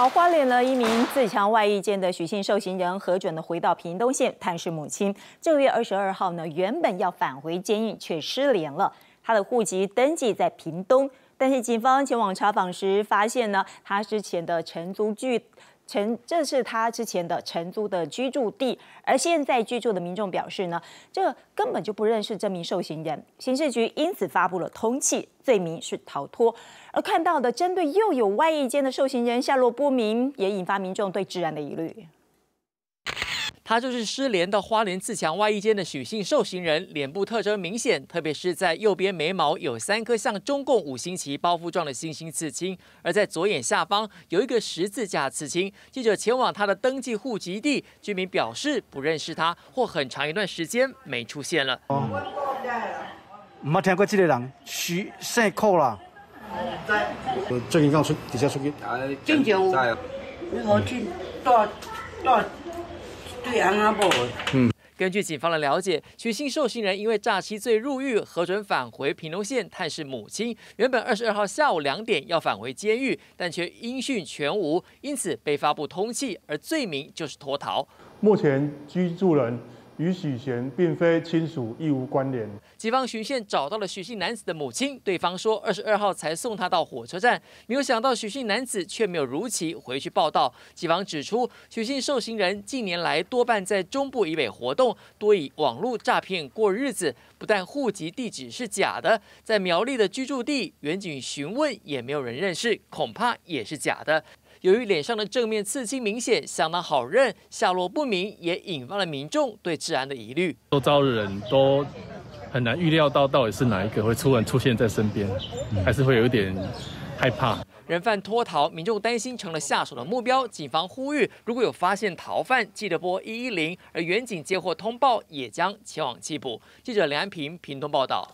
好，花莲呢，一名自强外役舰的许姓受刑人核准了回到屏东县探视母亲。6月22号呢，原本要返回监狱，却失联了。他的户籍登记在屏东，但是警方前往查访时发现呢，这是他之前的承租的居住地，而现在居住的民众表示呢，这根本就不认识这名受刑人。刑事局因此发布了通缉，罪名是逃脱。而看到的针对又有外役监的受刑人下落不明，也引发民众对治安的疑虑。他就是失联的花莲自强外役监的许姓受刑人，脸部特征明显，特别是在右边眉毛有3颗像中共5星旗包覆状的星星刺青，而在左眼下方有一个十字架刺青。记者前往他的登记户籍地，居民表示不认识他，或很长一段时间没出现了。没听过这个人，许姓寇啦。最近刚出底下出去，正常。我去到。根据警方的了解，许姓受刑人因为诈欺罪入狱，核准返回屏东县探视母亲。原本22号下午2点要返回监狱，但却音讯全无，因此被发布通缉，而罪名就是脱逃。目前居住人与许贤并非亲属，亦无关联。警方循线找到了许姓男子的母亲，对方说22号才送他到火车站，没有想到许姓男子却没有如期回去报到。警方指出，许姓受刑人近年来多半在中部以北活动，多以网络诈骗过日子，不但户籍地址是假的，在苗栗的居住地远景询问也没有人认识，恐怕也是假的。由于脸上的正面刺青明显，相当好认，下落不明，也引发了民众对治安的疑虑。周遭的人都很难预料到底是哪一个会突然出现在身边，还是会有一点害怕。人犯脱逃，民众担心成了下手的目标。警方呼吁，如果有发现逃犯，记得拨110。而远警接获通报，也将前往缉捕。记者梁安平屏东报道。